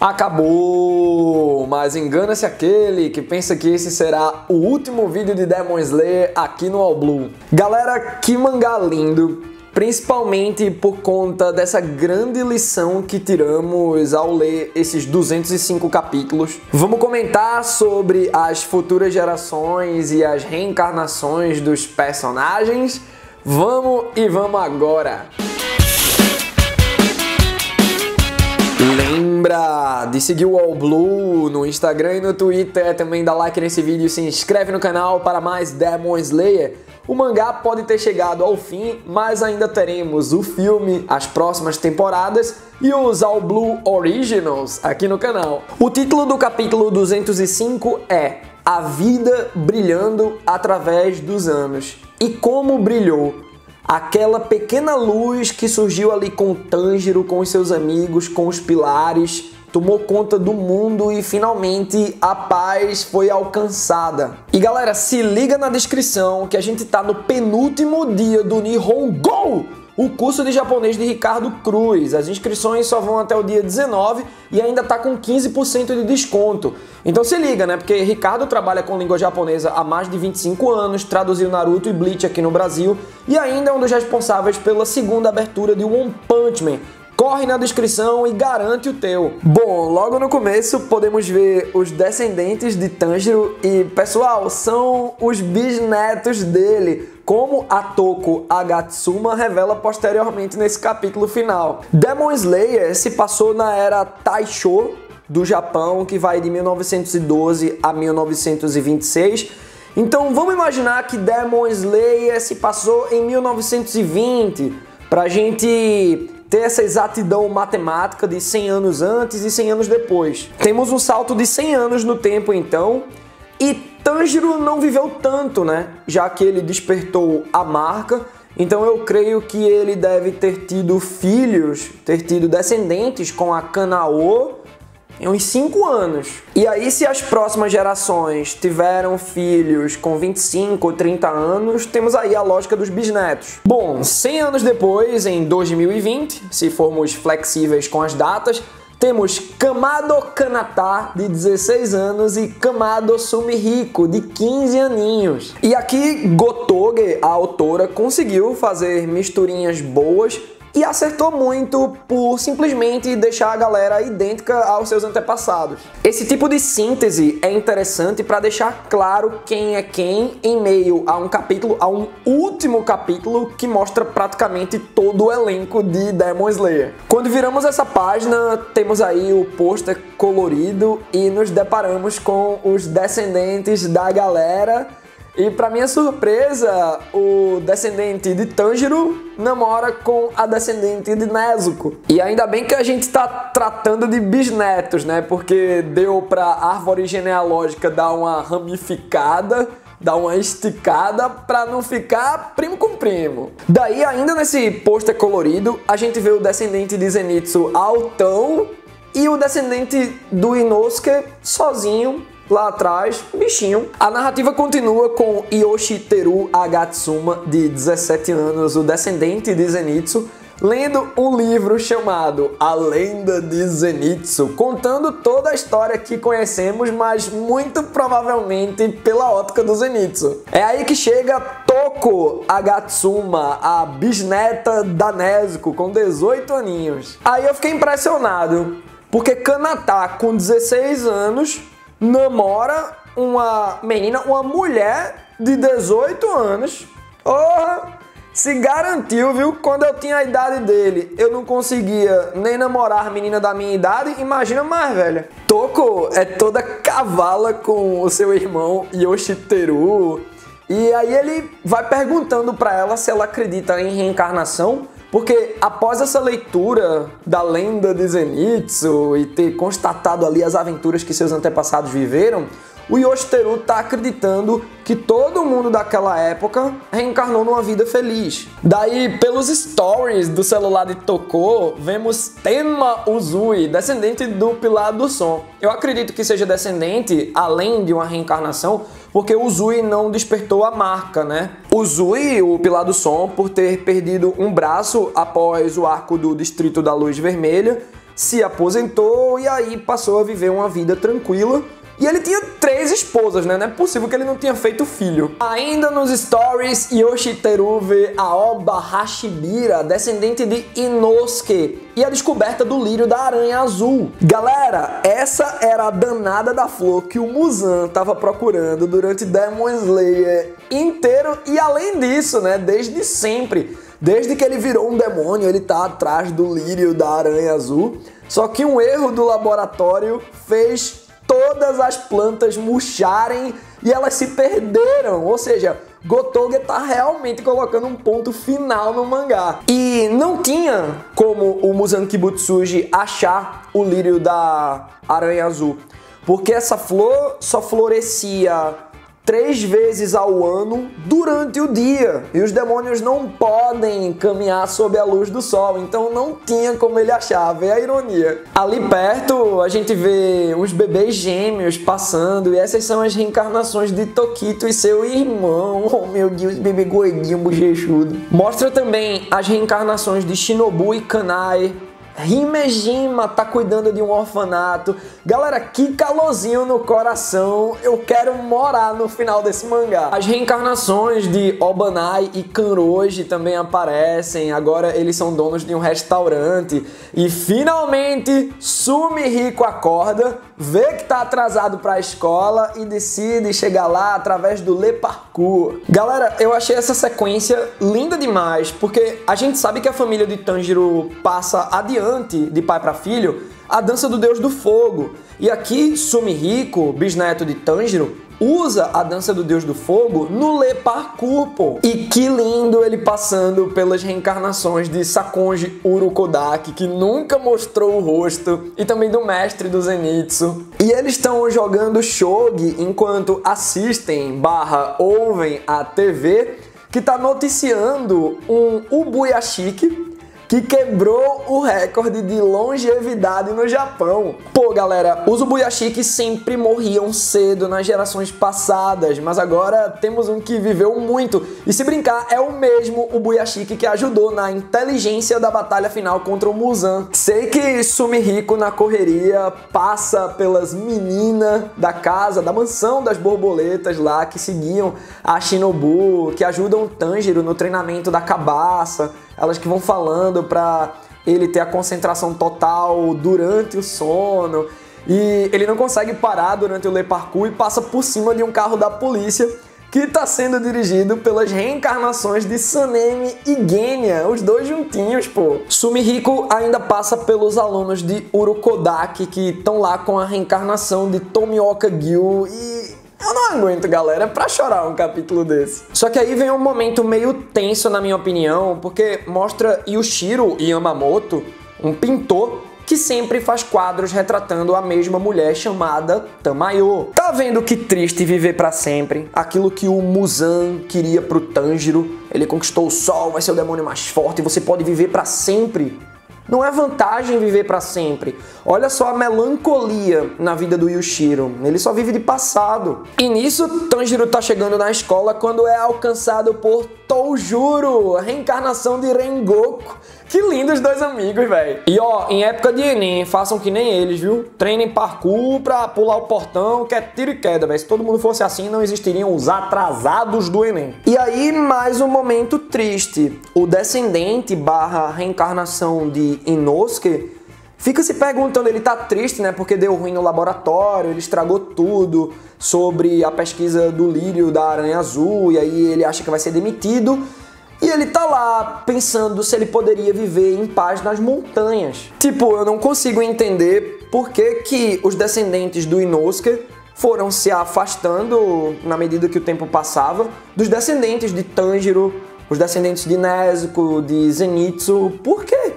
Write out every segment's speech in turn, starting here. Acabou! Mas engana-se aquele que pensa que esse será o último vídeo de Demon Slayer aqui no All Blue. Galera, que mangá lindo! Principalmente por conta dessa grande lição que tiramos ao ler esses 205 capítulos. Vamos comentar sobre as futuras gerações e as reencarnações dos personagens? Vamos agora! Lembra de seguir o All Blue no Instagram e no Twitter, também dá like nesse vídeo e se inscreve no canal para mais Demon Slayer. O mangá pode ter chegado ao fim, mas ainda teremos o filme, as próximas temporadas e os All Blue Originals aqui no canal. O título do capítulo 205 é A Vida Brilhando Através dos Anos. E como brilhou? Aquela pequena luz que surgiu ali com Tanjiro, com os seus amigos, com os pilares, tomou conta do mundo e finalmente a paz foi alcançada. E galera, se liga na descrição que a gente tá no penúltimo dia do Nihon Go, o curso de japonês de Ricardo Cruz. As inscrições só vão até o dia 19 e ainda tá com 15% de desconto. Então se liga, né? Porque Ricardo trabalha com língua japonesa há mais de 25 anos, traduziu Naruto e Bleach aqui no Brasil e ainda é um dos responsáveis pela segunda abertura de One Punch Man. Corre na descrição e garante o teu. Bom, logo no começo podemos ver os descendentes de Tanjiro e, pessoal, são os bisnetos dele, como a Toko Agatsuma revela posteriormente nesse capítulo final. Demon Slayer se passou na era Taishō do Japão, que vai de 1912 a 1926. Então vamos imaginar que Demon Slayer se passou em 1920, pra gente ter essa exatidão matemática de 100 anos antes e 100 anos depois. Temos um salto de 100 anos no tempo então, e Tanjiro não viveu tanto, né? Já que ele despertou a marca, então eu creio que ele deve ter tido filhos, ter tido descendentes com a Kanaô em uns 5 anos. E aí, se as próximas gerações tiveram filhos com 25 ou 30 anos, temos aí a lógica dos bisnetos. Bom, 100 anos depois, em 2020, se formos flexíveis com as datas, temos Kamado Kanata, de 16 anos, e Kamado Sumihiko, de 15 aninhos. E aqui, Gotouge, a autora, conseguiu fazer misturinhas boas e acertou muito por simplesmente deixar a galera idêntica aos seus antepassados. Esse tipo de síntese é interessante para deixar claro quem é quem em meio a um capítulo, a um último capítulo que mostra praticamente todo o elenco de Demon Slayer. Quando viramos essa página, temos aí o pôster colorido e nos deparamos com os descendentes da galera. E pra minha surpresa, o descendente de Tanjiro namora com a descendente de Nezuko. E ainda bem que a gente tá tratando de bisnetos, né? Porque deu pra árvore genealógica dar uma ramificada, dar uma esticada pra não ficar primo com primo. Daí, ainda nesse pôster colorido, a gente vê o descendente de Zenitsu altão e o descendente do Inosuke sozinho lá atrás, bichinho. A narrativa continua com Yoshiteru Agatsuma, de 17 anos, o descendente de Zenitsu, lendo um livro chamado A Lenda de Zenitsu, contando toda a história que conhecemos, mas muito provavelmente pela ótica do Zenitsu. É aí que chega Toko Agatsuma, a bisneta da Nezuko, com 18 aninhos. Aí eu fiquei impressionado, porque Kanata, com 16 anos, namora uma menina, uma mulher de 18 anos. Oh, se garantiu, viu? Quando eu tinha a idade dele, eu não conseguia nem namorar menina da minha idade, imagina mais velha. Toko é toda cavala com o seu irmão Yoshiteru. E aí ele vai perguntando pra ela se ela acredita em reencarnação, porque após essa leitura da lenda de Zenitsu e ter constatado ali as aventuras que seus antepassados viveram, o Yoshiteru tá acreditando que todo mundo daquela época reencarnou numa vida feliz. Daí, pelos stories do celular de Toko, vemos Tema Uzui, descendente do Pilar do Som. Eu acredito que seja descendente, além de uma reencarnação, porque Uzui não despertou a marca, né? Uzui, o Pilar do Som, por ter perdido um braço após o arco do Distrito da Luz Vermelha, se aposentou e aí passou a viver uma vida tranquila. E ele tinha 3 esposas, né? Não é possível que ele não tenha feito filho. Ainda nos stories, Yoshiteru vê a Oba Hashibira, descendente de Inosuke, e a descoberta do Lírio da Aranha Azul. Galera, essa era a danada da flor que o Muzan tava procurando durante Demon Slayer inteiro. E além disso, né? Desde sempre, desde que ele virou um demônio, ele tá atrás do Lírio da Aranha Azul. Só que um erro do laboratório fez todas as plantas murcharem e elas se perderam, ou seja, Gotouge está realmente colocando um ponto final no mangá. E não tinha como o Muzan Kibutsuji achar o Lírio da Aranha Azul, porque essa flor só florescia 3 vezes ao ano durante o dia, e os demônios não podem caminhar sob a luz do sol, então não tinha como ele achar, vê a ironia. Ali perto a gente vê uns bebês gêmeos passando, e essas são as reencarnações de Tokito e seu irmão. Oh meu Deus, bebê gordinho, bochechudo. Mostra também as reencarnações de Shinobu e Kanai. Himejima tá cuidando de um orfanato. Galera, que calorzinho no coração. Eu quero morar no final desse mangá. As reencarnações de Obanai e Kanroji também aparecem. Agora eles são donos de um restaurante. E finalmente, Sumihiko acorda, vê que tá atrasado pra escola e decide chegar lá através do Le Parcours. Galera, eu achei essa sequência linda demais, porque a gente sabe que a família de Tanjiro passa adiante, de pai para filho, a dança do Deus do Fogo. E aqui Sumihiko, bisneto de Tanjiro, usa a dança do Deus do Fogo no Le Parcours, pô. E que lindo ele passando pelas reencarnações de Sakonji Urukodaki, que nunca mostrou o rosto, e também do mestre do Zenitsu. E eles estão jogando shogi enquanto assistem / ouvem a TV, que tá noticiando um Ubuyashiki que quebrou o recorde de longevidade no Japão. Pô, galera, os Ubuyashiki sempre morriam cedo nas gerações passadas, mas agora temos um que viveu muito. E se brincar, é o mesmo Ubuyashiki que ajudou na inteligência da batalha final contra o Muzan. Sei que Sumihiko, na correria, passa pelas meninas da casa, da mansão das borboletas lá, que seguiam a Shinobu, que ajudam o Tanjiro no treinamento da cabaça. Elas que vão falando pra ele ter a concentração total durante o sono. E ele não consegue parar durante o Le Parcours e passa por cima de um carro da polícia que tá sendo dirigido pelas reencarnações de Sanemi e Genya, os dois juntinhos, pô. Sumihiko ainda passa pelos alunos de Urukodaki, que estão lá com a reencarnação de Tomioka Gyu e... eu não aguento, galera, é pra chorar um capítulo desse. Só que aí vem um momento meio tenso, na minha opinião, porque mostra Yushiro Yamamoto, um pintor que sempre faz quadros retratando a mesma mulher chamada Tamayo. Tá vendo que triste viver pra sempre? Aquilo que o Muzan queria pro Tanjiro, ele conquistou o sol, vai ser o demônio mais forte, você pode viver pra sempre. Não é vantagem viver pra sempre. Olha só a melancolia na vida do Yushiro. Ele só vive de passado. E nisso, Tanjiro tá chegando na escola quando é alcançado por Toujuro, a reencarnação de Rengoku. Que lindo os dois amigos, velho. E ó, em época de Enem, façam que nem eles, viu? Treinem parkour pra pular o portão, que é tiro e queda, velho. Se todo mundo fosse assim, não existiriam os atrasados do Enem. E aí, mais um momento triste. O descendente / reencarnação de Inosuke fica se perguntando, ele tá triste, né? Porque deu ruim no laboratório, ele estragou tudo sobre a pesquisa do Lírio da Aranha Azul, e aí ele acha que vai ser demitido. E ele tá lá pensando se ele poderia viver em paz nas montanhas. Tipo, eu não consigo entender por que que os descendentes do Inosuke foram se afastando, na medida que o tempo passava, dos descendentes de Tanjiro, os descendentes de Nezuko, de Zenitsu. Por quê?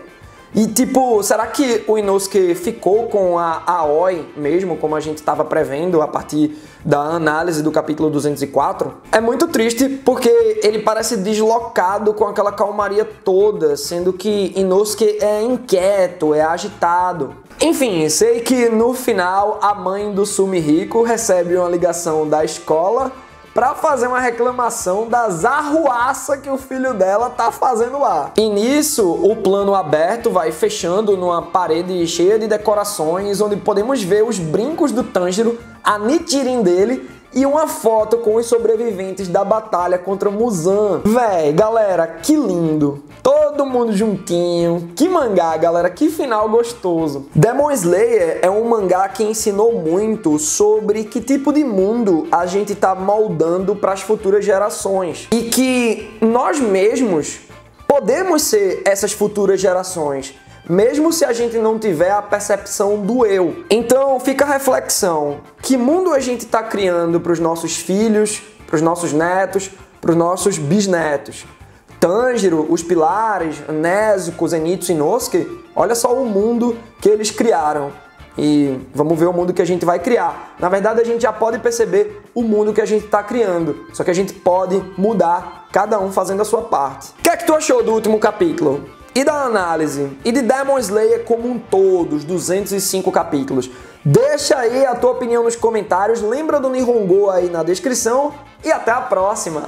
E tipo, será que o Inosuke ficou com a Aoi mesmo, como a gente estava prevendo a partir da análise do capítulo 204? É muito triste porque ele parece deslocado com aquela calmaria toda, sendo que Inosuke é inquieto, é agitado. Enfim, sei que no final a mãe do Sumihiko recebe uma ligação da escola pra fazer uma reclamação das arruaças que o filho dela tá fazendo lá. E nisso, o plano aberto vai fechando numa parede cheia de decorações, onde podemos ver os brincos do Tanjiro, a nichirin dele e uma foto com os sobreviventes da batalha contra Muzan. Véi, galera, que lindo! Todo mundo juntinho, que mangá, galera, que final gostoso! Demon Slayer é um mangá que ensinou muito sobre que tipo de mundo a gente tá moldando para as futuras gerações e que nós mesmos podemos ser essas futuras gerações, mesmo se a gente não tiver a percepção do eu. Então fica a reflexão, que mundo a gente tá criando para os nossos filhos, para os nossos netos, para os nossos bisnetos? Tanjiro, os pilares, Nezuko, Zenitsu e Inosuke, olha só o mundo que eles criaram. E vamos ver o mundo que a gente vai criar. Na verdade, a gente já pode perceber o mundo que a gente tá criando, só que a gente pode mudar, cada um fazendo a sua parte. O que é que tu achou do último capítulo? E da análise, e de Demon Slayer como um todo, os 205 capítulos. Deixa aí a tua opinião nos comentários, lembra do Nihon Go aí na descrição e até a próxima!